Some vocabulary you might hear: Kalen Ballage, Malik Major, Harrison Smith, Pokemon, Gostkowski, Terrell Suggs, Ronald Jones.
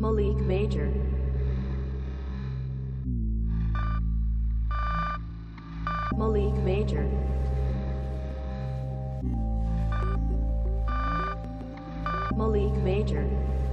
Malik Major. Malik Major. Malik Major.